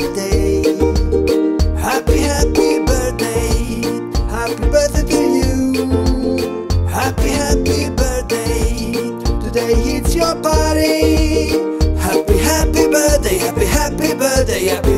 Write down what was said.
special day. Happy, happy birthday. Happy birthday to you. Happy, happy birthday. Today it's your party. Happy, happy birthday. Happy, happy birthday. Happy